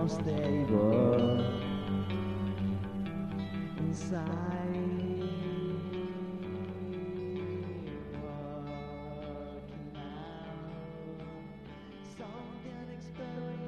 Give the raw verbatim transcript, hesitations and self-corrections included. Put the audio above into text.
unstable inside. Walking out, something exploding.